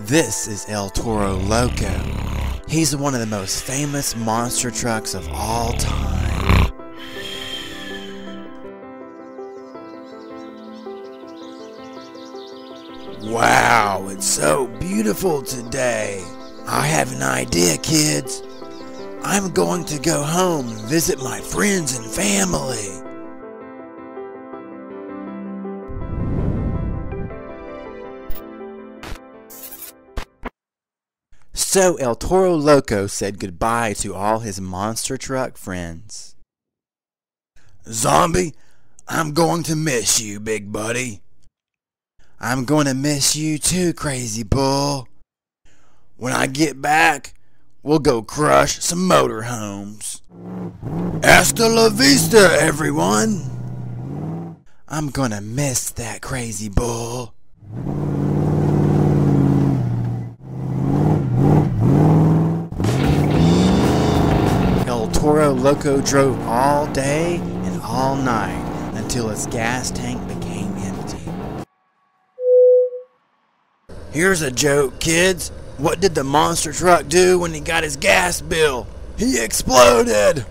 This is El Toro Loco. He's one of the most famous monster trucks of all time. Wow, it's so beautiful today. I have an idea, kids. I'm going to go home and visit my friends and family. So El Toro Loco said goodbye to all his monster truck friends. Zombie, I'm going to miss you, big buddy. I'm going to miss you too, crazy bull. When I get back, we'll go crush some motorhomes. Hasta la vista, everyone. I'm going to miss that crazy bull. El Toro Loco drove all day and all night until its gas tank became empty. Here's a joke, kids. What did the monster truck do when he got his gas bill? He exploded!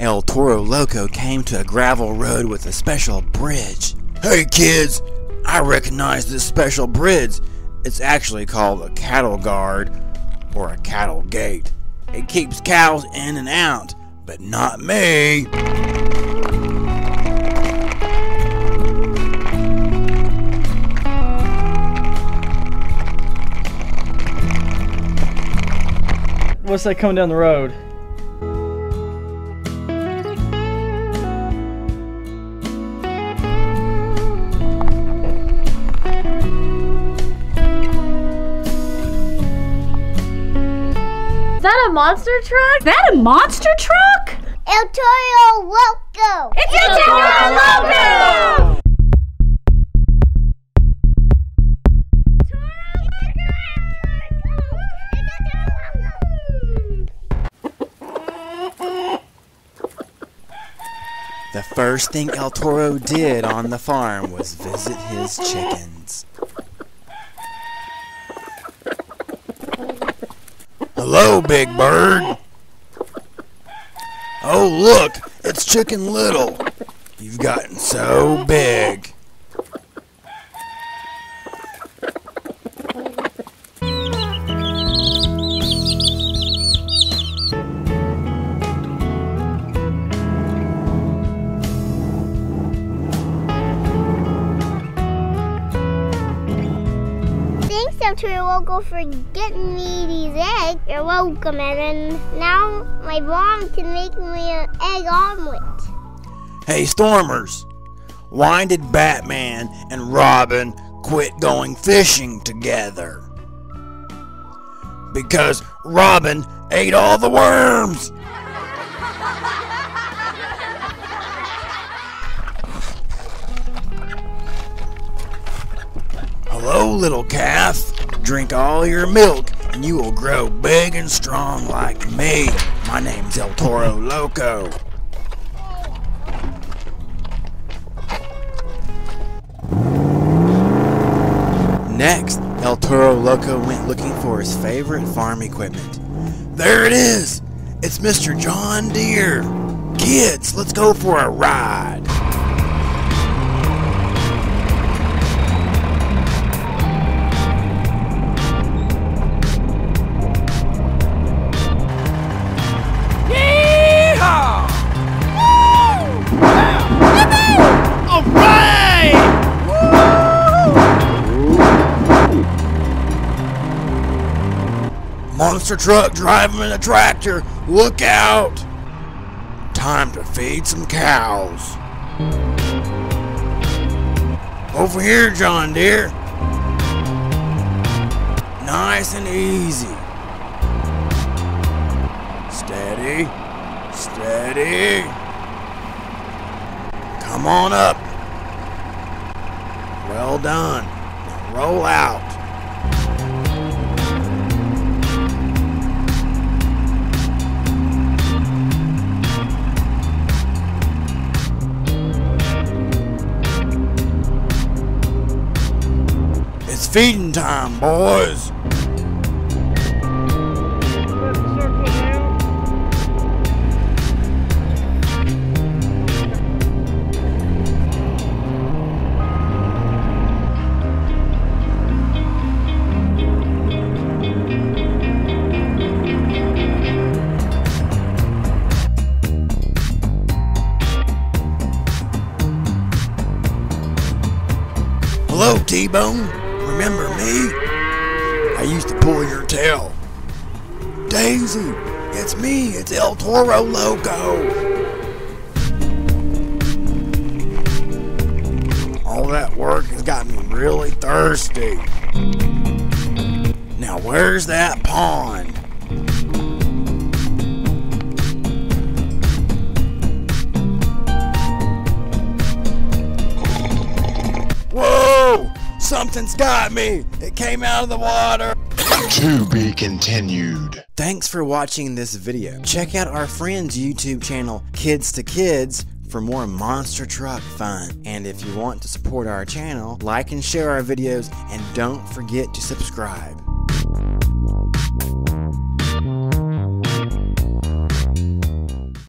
El Toro Loco came to a gravel road with a special bridge. Hey kids! I recognize this special bridge. It's actually called a cattle guard or a cattle gate. It keeps cows in and out, but not me. What's that coming down the road? Is that a monster truck? Is that a monster truck? El Toro Loco! It's El Toro Loco! The first thing El Toro did on the farm was visit his chickens. Hello, big bird. Oh, look, it's Chicken Little. You've gotten so big. Thanks, El Toro Loco, for getting me these eggs. You're welcome, Erin. Now my mom can make me an egg omelet. Hey, Stormers, why did Batman and Robin quit going fishing together? Because Robin ate all the worms. Hello, little calf. Drink all your milk and you will grow big and strong like me. My name's El Toro Loco. Next, El Toro Loco went looking for his favorite farm equipment. There it is! It's Mr. John Deere. Kids, let's go for a ride. Monster truck driving a tractor. Look out! Time to feed some cows. Over here, John Deere. Nice and easy. Steady. Steady. Come on up. Well done. Now roll out. feeding time, boys. Hello, T-Bone. Remember me? I used to pull your tail. Daisy, it's me. It's El Toro Loco. All that work has got me really thirsty. Now, where's that pond? Something's got me! It came out of the water! To be continued. Thanks for watching this video. Check out our friend's YouTube channel, Kids to Kids, for more monster truck fun. And if you want to support our channel, like and share our videos, and don't forget to subscribe.